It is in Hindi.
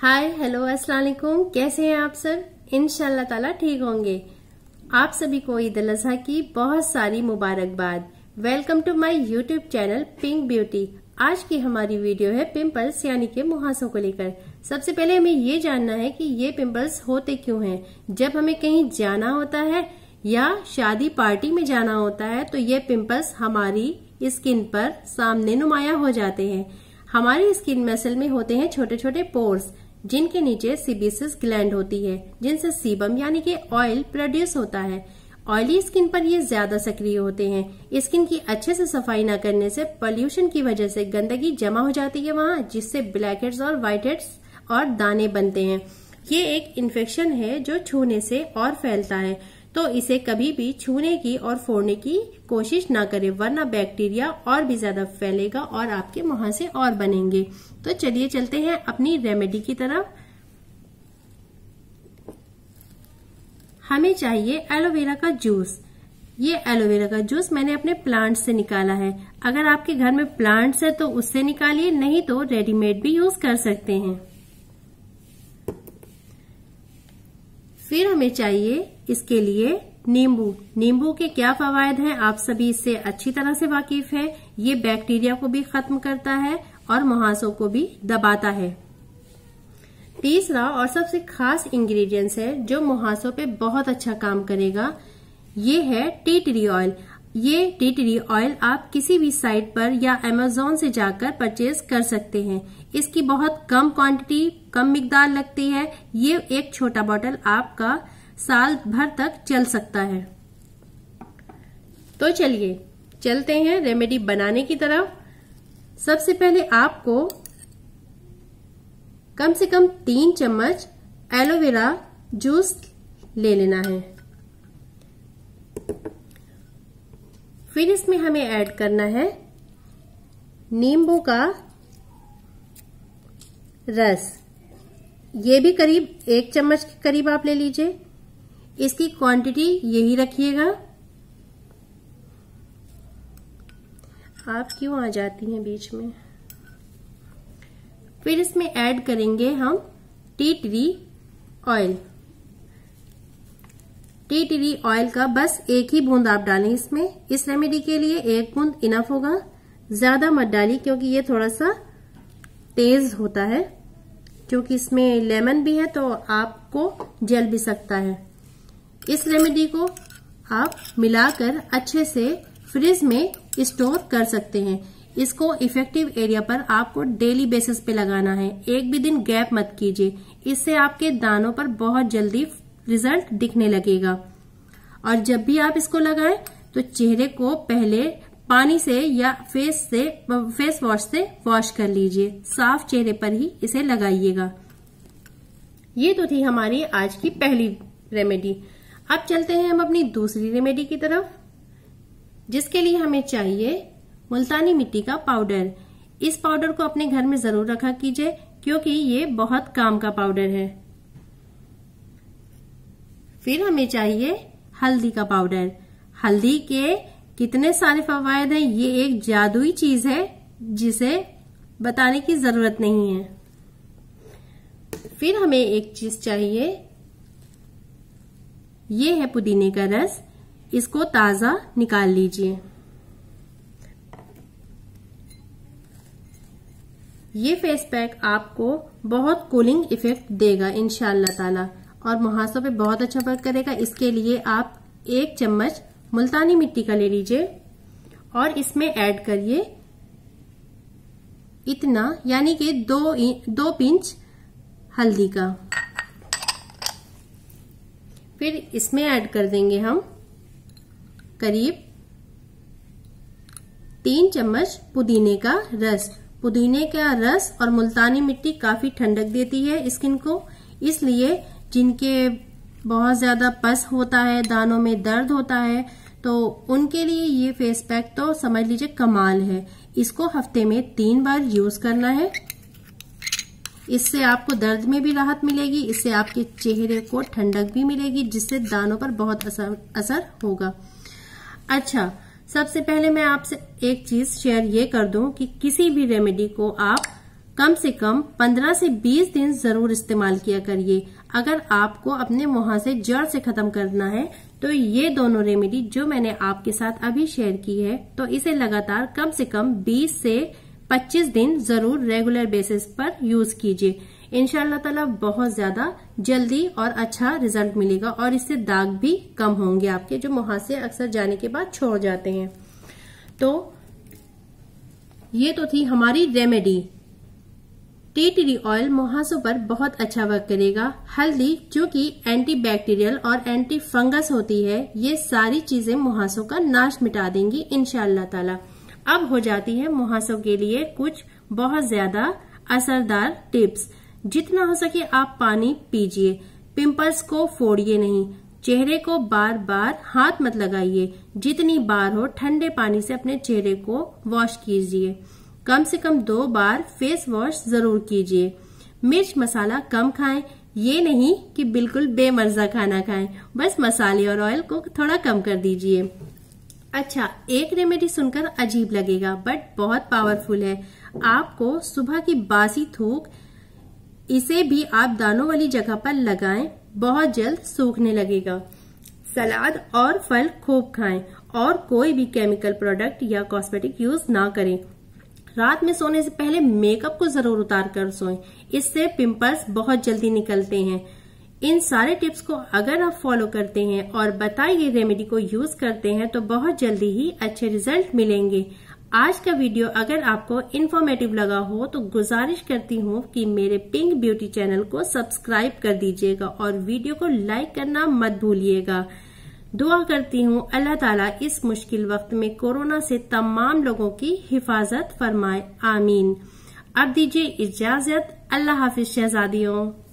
हाय हेलो अस्सलाम वालेकुम, कैसे हैं आप सब। इंशाल्लाह ताला ठीक होंगे। आप सभी को ईद उल अजहा की बहुत सारी मुबारकबाद। Welcome to my YouTube channel pink beauty. आज की हमारी वीडियो है पिंपल्स यानी के मुहासों को लेकर। सबसे पहले हमें ये जानना है कि ये पिंपल्स होते क्यों हैं। जब हमें कहीं जाना होता है या शादी पार्टी में जाना होता है तो ये पिंपल्स हमारी स्किन पर सामने नुमाया हो जाते हैं। हमारी स्किन मसल में होते हैं छोटे छोटे पोर्स जिनके नीचे सीबेसियस ग्लैंड होती है जिनसे सीबम यानी कि ऑयल प्रोड्यूस होता है। ऑयली स्किन पर ये ज्यादा सक्रिय होते हैं। स्किन की अच्छे से सफाई न करने से पॉल्यूशन की वजह से गंदगी जमा हो जाती है वहाँ, जिससे ब्लैक हेड्स और व्हाइट हेड्स और दाने बनते हैं। ये एक इन्फेक्शन है जो छूने से और फैलता है, तो इसे कभी भी छूने की और फोड़ने की कोशिश ना करें वरना बैक्टीरिया और भी ज्यादा फैलेगा और आपके मुहासे और बनेंगे। तो चलिए चलते हैं अपनी रेमेडी की तरफ। हमें चाहिए एलोवेरा का जूस। ये एलोवेरा का जूस मैंने अपने प्लांट से निकाला है। अगर आपके घर में प्लांट्स है तो उससे निकालिए, नहीं तो रेडीमेड भी यूज कर सकते हैं। फिर हमें चाहिए इसके लिए नींबू। नींबू के क्या फवायद हैं आप सभी इससे अच्छी तरह से वाकिफ हैं। ये बैक्टीरिया को भी खत्म करता है और मुहासों को भी दबाता है। तीसरा और सबसे खास इंग्रेडिएंट्स है जो मुहासों पे बहुत अच्छा काम करेगा, ये है टी ट्री ऑयल। ये टी ट्री ऑयल आप किसी भी साइट पर या अमेजोन से जाकर परचेज कर सकते हैं। इसकी बहुत कम क्वांटिटी कम मिकदार लगती है। ये एक छोटा बॉटल आपका साल भर तक चल सकता है। तो चलिए चलते हैं रेमेडी बनाने की तरफ। सबसे पहले आपको कम से कम 3 चम्मच एलोवेरा जूस ले लेना है। फिर इसमें हमें ऐड करना है नींबू का रस। ये भी करीब 1 चम्मच के करीब आप ले लीजिए। इसकी क्वांटिटी यही रखिएगा। आप क्यों आ जाती हैं बीच में। फिर इसमें ऐड करेंगे हम tea tree oil. Tea tree oil का बस 1 ही बूंद आप डालें इसमें। इस रेमेडी के लिए 1 बूंद इनफ होगा, ज्यादा मत डालिए क्योंकि ये थोड़ा सा तेज होता है। क्योंकि इसमें लेमन भी है तो आपको जल भी सकता है। इस रेमेडी को आप मिलाकर अच्छे से फ्रिज में स्टोर कर सकते हैं। इसको इफेक्टिव एरिया पर आपको डेली बेसिस पे लगाना है, एक भी दिन गैप मत कीजिए। इससे आपके दानों पर बहुत जल्दी रिजल्ट दिखने लगेगा। और जब भी आप इसको लगाएं तो चेहरे को पहले पानी से या फेस वॉश से वॉश कर लीजिए। साफ चेहरे पर ही इसे लगाइएगा। ये तो थी हमारी आज की पहली रेमेडी। अब चलते हैं हम अपनी दूसरी रेमेडी की तरफ, जिसके लिए हमें चाहिए मुल्तानी मिट्टी का पाउडर। इस पाउडर को अपने घर में जरूर रखा कीजिए क्योंकि ये बहुत काम का पाउडर है। फिर हमें चाहिए हल्दी का पाउडर। हल्दी के कितने सारे फवायद हैं, ये एक जादुई चीज है जिसे बताने की जरूरत नहीं है। फिर हमें एक चीज चाहिए, ये है पुदीने का रस। इसको ताजा निकाल लीजिए। ये फेस पैक आपको बहुत कूलिंग इफेक्ट देगा इंशाल्लाह ताला और मुहासों पे बहुत अच्छा वर्क करेगा। इसके लिए आप 1 चम्मच मुल्तानी मिट्टी का ले लीजिए और इसमें ऐड करिए इतना यानी कि 2 पिंच हल्दी का। फिर इसमें ऐड कर देंगे हम करीब 3 चम्मच पुदीने का रस। पुदीने का रस और मुल्तानी मिट्टी काफी ठंडक देती है स्किन को, इसलिए जिनके बहुत ज्यादा पस होता है, दानों में दर्द होता है, तो उनके लिए ये फेस पैक तो समझ लीजिए कमाल है। इसको हफ्ते में 3 बार यूज करना है। इससे आपको दर्द में भी राहत मिलेगी, इससे आपके चेहरे को ठंडक भी मिलेगी जिससे दानों पर बहुत असर होगा। अच्छा, सबसे पहले मैं आपसे एक चीज शेयर ये कर दूं कि किसी भी रेमेडी को आप कम से कम 15 से 20 दिन जरूर इस्तेमाल किया करिए अगर आपको अपने मुहां से जड़ से खत्म करना है। तो ये दोनों रेमेडी जो मैंने आपके साथ अभी शेयर की है, तो इसे लगातार कम से कम 20 से 25 दिन जरूर रेगुलर बेसिस पर यूज कीजिए। इंशाल्लाह ताला बहुत ज्यादा जल्दी और अच्छा रिजल्ट मिलेगा और इससे दाग भी कम होंगे आपके, जो मुहां से अक्सर जाने के बाद छोड़ जाते हैं। तो ये तो थी हमारी रेमेडी। टी ट्री ऑयल मुहासों पर बहुत अच्छा वर्क करेगा। हल्दी जो कि एंटीबैक्टीरियल और एंटी फंगस होती है, ये सारी चीजें मुहासों का नाश मिटा देंगी इंशाल्लाह ताला। अब हो जाती है मुहासों के लिए कुछ बहुत ज्यादा असरदार टिप्स। जितना हो सके आप पानी पीजिए, पिंपल्स को फोड़िए नहीं, चेहरे को बार बार हाथ मत लगाइए, जितनी बार हो ठंडे पानी से अपने चेहरे को वॉश कीजिए, कम से कम 2 बार फेस वॉश जरूर कीजिए। मिर्च मसाला कम खाएं, ये नहीं कि बिल्कुल बेमर्जा खाना खाएं, बस मसाले और ऑयल को थोड़ा कम कर दीजिए। अच्छा, एक रेमेडी सुनकर अजीब लगेगा बट बहुत पावरफुल है। आपको सुबह की बासी थूक, इसे भी आप दानों वाली जगह पर लगाएं, बहुत जल्द सूखने लगेगा। सलाद और फल खूब खाएं और कोई भी केमिकल प्रोडक्ट या कॉस्मेटिक यूज ना करें। रात में सोने से पहले मेकअप को जरूर उतार कर सोएं, इससे पिंपल्स बहुत जल्दी निकलते हैं। इन सारे टिप्स को अगर आप फॉलो करते हैं और बताए गए रेमेडी को यूज करते हैं तो बहुत जल्दी ही अच्छे रिजल्ट मिलेंगे। आज का वीडियो अगर आपको इन्फॉर्मेटिव लगा हो तो गुजारिश करती हूँ कि मेरे पिंक ब्यूटी चैनल को सब्सक्राइब कर दीजिएगा और वीडियो को लाइक करना मत भूलिएगा। दुआ करती हूँ अल्लाह ताला इस मुश्किल वक्त में कोरोना से तमाम लोगों की हिफाजत फरमाए, आमीन। अब दीजिए इजाजत, अल्लाह हाफिज शहजादियों।